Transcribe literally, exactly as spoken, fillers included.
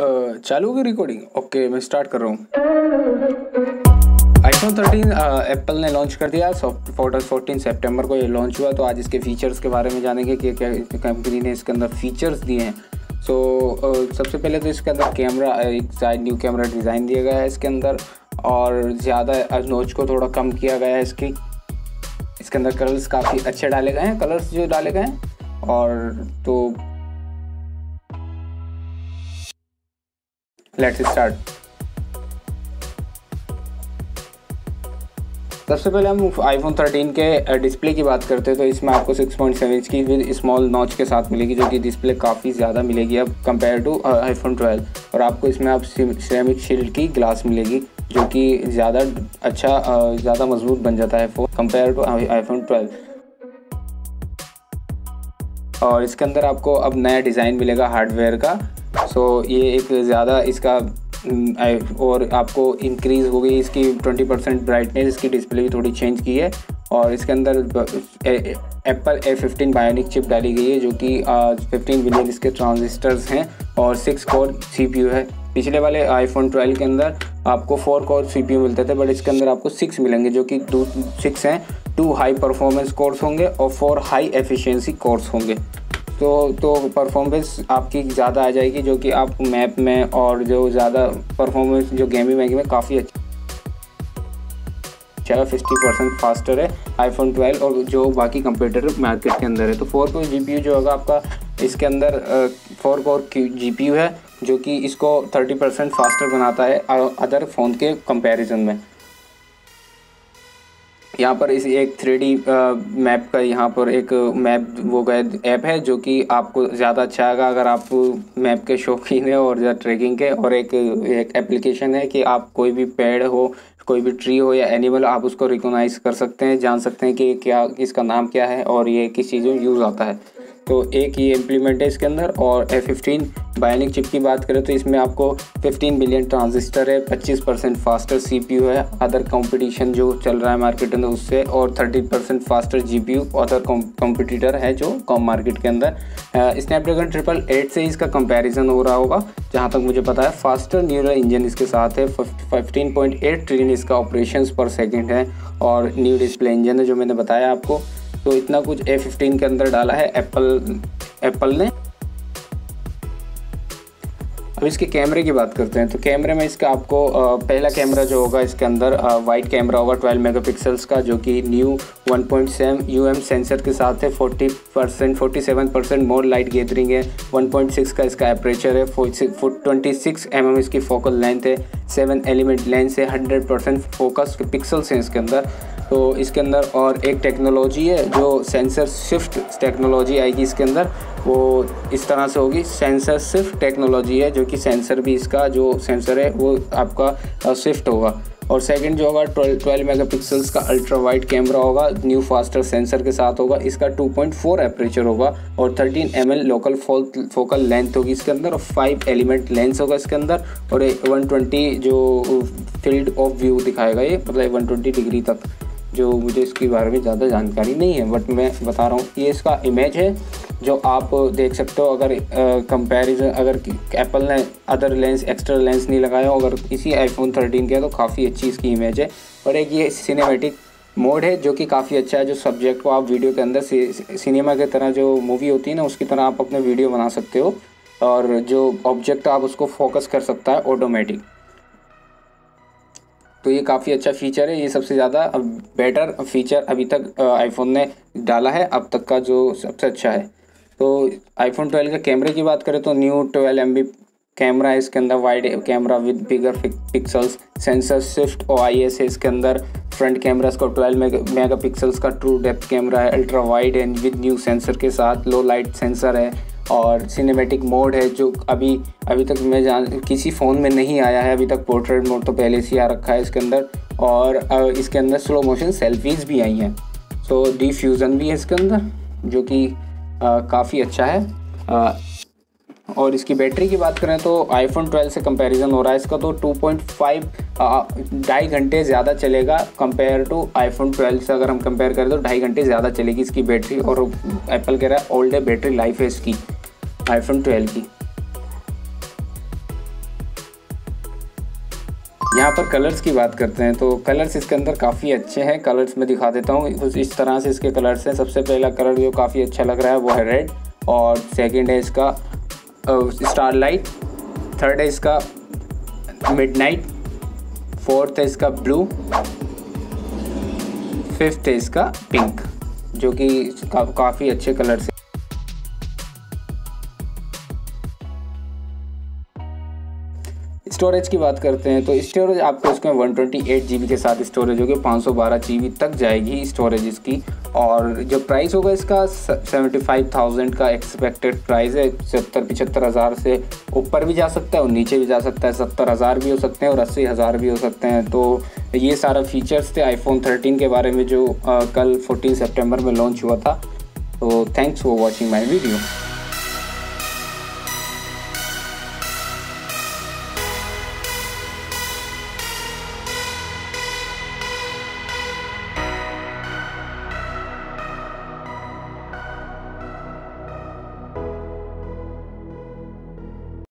चालू की recording. Okay मैं स्टार्ट कर रहा हूँ। आईफोन थर्टीन एप्पल ने लॉन्च कर दिया। सॉफ्ट फोर्टीन सितंबर को ये लॉन्च हुआ। तो आज इसके फीचर्स के बारे में जानेंगे कि क्या कंपनी ने इसके अंदर फीचर्स दिए हैं। सो so, uh, सबसे पहले तो इसके अंदर कैमरा, एक साइड न्यू कैमरा डिज़ाइन दिया गया है इसके अंदर, और ज़्यादा नोच को थोड़ा कम किया गया है इसकी। इसके अंदर कलर्स काफ़ी अच्छे डाले गए हैं, कलर्स जो डाले गए हैं। और तो लेट्स स्टार्ट। सबसे पहले हम आईफोन थर्टीन के डिस्प्ले की बात करते हैं। तो इसमें आपको सिक्स पॉइंट सेवन इंच की विद स्मॉल नॉच के साथ मिलेगी, जो कि डिस्प्ले काफ़ी ज़्यादा मिलेगी अब कंपेयर टू आईफोन ट्वेल्व। और आपको इसमें आप सिरेमिक शील्ड की ग्लास मिलेगी, जो कि ज़्यादा अच्छा, ज़्यादा मजबूत बन जाता है phone compare to iPhone twelve. और इसके अंदर आपको अब नया डिज़ाइन मिलेगा हार्डवेयर का। सो so, ये एक ज़्यादा इसका, और आपको इंक्रीज़ हो गई इसकी ट्वेंटी परसेंट ब्राइटनेस। इसकी डिस्प्ले भी थोड़ी चेंज की है। और इसके अंदर Apple A fifteen Bionic chip डाली गई है, जो कि फिफ्टीन बिलियन इसके ट्रांजिस्टर्स हैं और सिक्स कोर सीपीयू है। पिछले वाले आईफोन ट्वेल्व के अंदर आपको फोर कोर सीपीयू मिलते थे, बट इसके अंदर आपको सिक्स मिलेंगे, जो कि टू सिक्स हैं। टू हाई परफॉर्मेंस कोर्स होंगे और फोर हाई एफिशिएंसी कोर्स होंगे। तो तो परफॉर्मेंस आपकी ज़्यादा आ जाएगी, जो कि आप मैप में और जो ज़्यादा परफॉर्मेंस जो गेमिंग में काफ़ी अच्छा है। फिफ्टी परसेंट फास्टर है आईफोन ट्वेल्व और जो बाकी कंप्यूटर मार्केट के अंदर है। तो four core G P U जो होगा आपका इसके अंदर four core G P U है, जो कि इसको थर्टी परसेंट फास्टर बनाता है अदर फ़ोन के कंपैरिजन में। यहाँ पर इस एक थ्री डी मैप का, यहाँ पर एक मैप वो गैद ऐप है, जो कि आपको ज़्यादा अच्छा आएगा अगर आप मैप के शौकीन हैं और या ट्रैकिंग के। और एक एक एप्लीकेशन है कि आप कोई भी पेड़ हो, कोई भी ट्री हो या एनिमल, आप उसको रिकोगनाइज़ कर सकते हैं, जान सकते हैं कि क्या इसका नाम क्या है और ये किस चीज़ में यूज़ आता है। तो एक ये इम्प्लीमेंट है इसके अंदर। और ए फिफ्टीन बायोनिक चिप की बात करें तो इसमें आपको फिफ्टीन बिलियन ट्रांजिस्टर है, ट्वेंटी परसेंट फास्टर सीपीयू है अदर कंपटीशन जो चल रहा है मार्केट में उससे, और thirty percent faster GPU other competitor है जो कम मार्केट के अंदर। स्नैपड्रैगन ट्रिपल एट से इसका कंपैरिजन हो रहा होगा जहाँ तक मुझे पता है। फास्टर न्यूरल इंजन इसके साथ है, फिफ्टीन पॉइंट एट ट्रिलियन इसका ऑपरेशन पर सेकेंड है, और न्यू डिस्प्ले इंजन है जो मैंने बताया आपको। तो इतना कुछ ए फिफ्टीन के अंदर डाला है एप्पल एप्पल ने। अब इसके कैमरे की बात करते हैं। तो कैमरे में इसका आपको पहला कैमरा जो होगा इसके अंदर वाइड कैमरा होगा ट्वेल्व मेगापिक्सल्स का, जो कि new one point seven U M sensor के साथ है। Forty percent forty seven percent more light gathering है। वन पॉइंट सिक्स का इसका एपरेचर है। ट्वेंटी सिक्स एम एम इसकी फोकल लेंथ है। सेवन एलिमेंट लेंस है। हंड्रेड परसेंट फोकस पिक्सल्स हैं इसके अंदर। तो इसके अंदर और एक टेक्नोलॉजी है जो सेंसर शिफ्ट टेक्नोलॉजी आएगी इसके अंदर। वो इस तरह से होगी, सेंसर शिफ्ट टेक्नोलॉजी है, जो कि सेंसर भी इसका जो सेंसर है वो आपका शिफ्ट होगा। और सेकंड जो होगा ट्वेल्व मेगापिक्सल्स का अल्ट्रा वाइड कैमरा होगा, न्यू फास्टर सेंसर के साथ होगा। इसका टू पॉइंट फोर एपरेचर होगा और thirteen M L local focal length होगी इसके अंदर, और फाइव एलिमेंट लेंस होगा इसके अंदर। और वन ट्वेंटी जो फील्ड ऑफ व्यू दिखाएगा ये, मतलब वन ट्वेंटी डिग्री तक, जो मुझे इसके बारे में ज़्यादा जानकारी नहीं है बट मैं बता रहा हूँ। ये इसका इमेज है जो आप देख सकते हो। अगर कंपैरिजन, अगर एप्पल ने अदर लेंस एक्स्ट्रा लेंस नहीं लगाया हो, अगर इसी आईफोन थर्टीन के, तो काफ़ी अच्छी इसकी इमेज है। और एक ये सिनेमैटिक मोड है जो कि काफ़ी अच्छा है, जो सब्जेक्ट को आप वीडियो के अंदर सिनेमा की तरह जो मूवी होती है ना उसकी तरह आप अपने वीडियो बना सकते हो, और जो ऑब्जेक्ट आप उसको फोकस कर सकता है ऑटोमेटिक। तो ये काफ़ी अच्छा फ़ीचर है। ये सबसे ज़्यादा बेटर फीचर अभी तक आईफोन ने डाला है, अब तक का जो सबसे अच्छा है। तो आईफोन ट्वेल्व के कैमरे की बात करें तो new twelve M B camera है इसके अंदर, wide camera with bigger pixels, sensor shift O I S है इसके अंदर। फ्रंट कैमरा इसका ट्वेल्व मेगा पिक्सल्स का ट्रू डेप्थ कैमरा है, अल्ट्रा वाइड है विद न्यू सेंसर के साथ, लो लाइट सेंसर है। और सिनेमैटिक मोड है जो अभी अभी तक मैं जान किसी फ़ोन में नहीं आया है अभी तक। पोर्ट्रेट मोड तो पहले से ही आ रखा है इसके अंदर, और इसके अंदर स्लो मोशन सेल्फीज़ भी आई हैं। तो डिफ्यूज़न भी है इसके अंदर, जो कि काफ़ी अच्छा है। आ, और इसकी बैटरी की बात करें तो आईफोन ट्वेल्व से कंपैरिजन हो रहा है इसका, तो टू पॉइंट फाइव ढाई घंटे ज़्यादा चलेगा कंपेयर टू आईफोन ट्वेल्व से। अगर हम कंपेयर करें तो ढाई घंटे ज़्यादा चलेगी इसकी बैटरी, और एप्पल कह रहा है ऑल डे बैटरी लाइफ है इसकी आईफोन ट्वेल्व की। यहाँ पर कलर्स की बात करते हैं तो कलर्स इसके अंदर काफ़ी अच्छे हैं। कलर्स मैं दिखा देता हूँ, कुछ इस तरह से इसके कलर्स हैं। सबसे पहला कलर जो काफ़ी अच्छा लग रहा है वो है रेड, और सेकंड है इसका स्टार लाइट, थर्ड है इसका मिडनाइट, फोर्थ है इसका ब्लू, फिफ्थ है इसका पिंक, जो कि का, काफ़ी अच्छे कलर्स हैं। स्टोरेज की बात करते हैं तो स्टोरेज आपको इसमें one twenty eight G B के साथ स्टोरेज होगी, पाँच सौ बारह जी बी तक जाएगी स्टोरेज इसकी। और जो प्राइस होगा इसका सेवेंटी फाइव थाउजेंड का एक्सपेक्टेड प्राइस है। सत्तर पिछहत्तर हज़ार से ऊपर भी जा सकता है और नीचे भी जा सकता है, सत्तर हज़ार भी हो सकते हैं और अस्सी हज़ार भी हो सकते हैं। तो ये सारा फीचर्स थे आईफोन थर्टीन के बारे में जो आ, कल फोर्टीन सितंबर में लॉन्च हुआ था। तो thanks for watching my video.